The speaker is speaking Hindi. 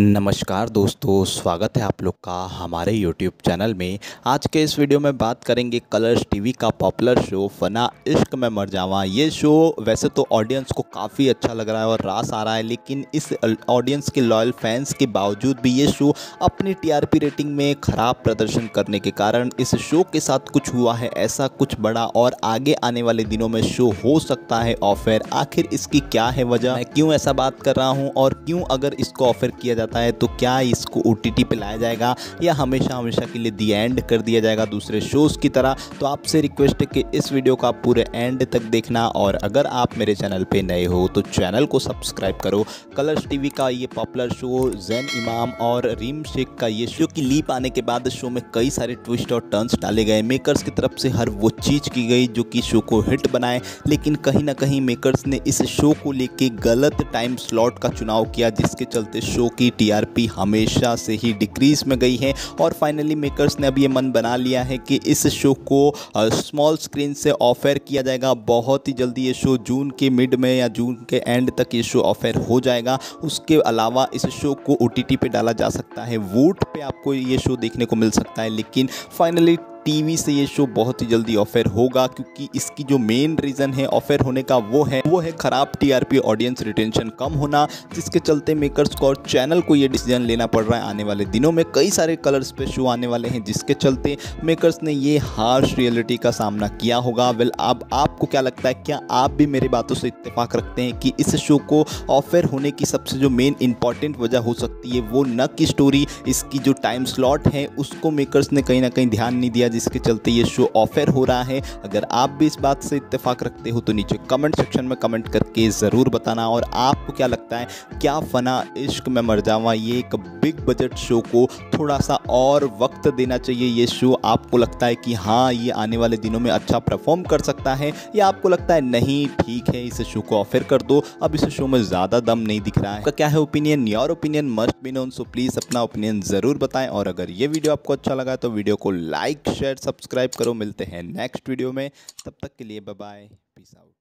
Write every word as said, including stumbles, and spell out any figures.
नमस्कार दोस्तों, स्वागत है आप लोग का हमारे YouTube चैनल में। आज के इस वीडियो में बात करेंगे कलर्स टीवी का पॉपुलर शो फना इश्क में मरजावा। ये शो वैसे तो ऑडियंस को काफ़ी अच्छा लग रहा है और रास आ रहा है, लेकिन इस ऑडियंस के लॉयल फैंस के बावजूद भी ये शो अपनी टीआरपी रेटिंग में ख़राब प्रदर्शन करने के कारण इस शो के साथ कुछ हुआ है ऐसा कुछ बड़ा, और आगे आने वाले दिनों में शो हो सकता है ऑफ एयर। आखिर इसकी क्या है वजह, मैं क्यों ऐसा बात कर रहा हूँ और क्यों अगर इसको ऑफ एयर किया जाता है तो क्या इसको ओटीटी पे लाया जाएगा या हमेशा हमेशा के लिए दी एंड कर दिया जाएगा दूसरे शोज की तरह। तो आपसे रिक्वेस्ट है कि इस वीडियो का पूरे एंड तक देखना, और अगर आप मेरे चैनल पे नए हो तो चैनल को सब्सक्राइब करो। कलर्स टीवी का ये पॉपुलर शो जैन इमाम और रिम शेख का ये शो की लीप आने के बाद शो में कई सारे ट्विस्ट और टर्न्स डाले गए। मेकर्स की तरफ से हर वो चीज़ की गई जो कि शो को हिट बनाए, लेकिन कहीं ना कहीं मेकर्स ने इस शो को लेकर गलत टाइम स्लॉट का चुनाव किया, जिसके चलते शो की टीआरपी हमेशा से ही डिक्रीज में गई है। और फाइनली मेकर्स ने अब ये मन बना लिया है कि इस शो को स्मॉल स्क्रीन से ऑफ एयर किया जाएगा। बहुत ही जल्दी ये शो जून के मिड में या जून के एंड तक ये शो ऑफ एयर हो जाएगा। उसके अलावा इस शो को ओटीटी पे डाला जा सकता है, वोट पे आपको ये शो देखने को मिल सकता है, लेकिन फाइनली टीवी से ये शो बहुत ही जल्दी ऑफ एयर होगा, क्योंकि इसकी जो मेन रीज़न है ऑफ एयर होने का वो है वो है ख़राब टीआरपी, ऑडियंस रिटेंशन कम होना, जिसके चलते मेकर्स को और चैनल को ये डिसीजन लेना पड़ रहा है। आने वाले दिनों में कई सारे कलर्स पे शो आने वाले हैं, जिसके चलते मेकर्स ने ये हार्श रियलिटी का सामना किया होगा। वेल, अब आपको क्या लगता है, क्या आप भी मेरी बातों से इत्तेफाक रखते हैं कि इस शो को ऑफ एयर होने की सबसे जो मेन इंपॉर्टेंट वजह हो सकती है वो न कि स्टोरी, इसकी जो टाइम स्लॉट है उसको मेकर्स ने कहीं ना कहीं ध्यान नहीं दिया, जिसके चलते ये शो ऑफ एयर हो रहा है। अगर आप भी इस बात से इत्तेफाक रखते हो तो नीचे कमेंट सेक्शन में कमेंट करके ज़रूर बताना। और आपको क्या लगता है, क्या फना इश्क में मरजावा ये एक बिग बजट शो को थोड़ा सा और वक्त देना चाहिए? ये शो आपको लगता है कि हाँ ये आने वाले दिनों में अच्छा परफॉर्म कर सकता है, या आपको लगता है नहीं ठीक है इस शो को ऑफ एयर कर दो, अब इस शो में ज़्यादा दम नहीं दिख रहा है? तो क्या है opinion, your opinion must be known, so please अपना ओपिनियन ज़रूर बताएं। और अगर ये वीडियो आपको अच्छा लगा तो वीडियो को लाइक शेयर सब्सक्राइब करो। मिलते हैं नेक्स्ट वीडियो में, तब तक के लिए बाय बाय, पीस आउट।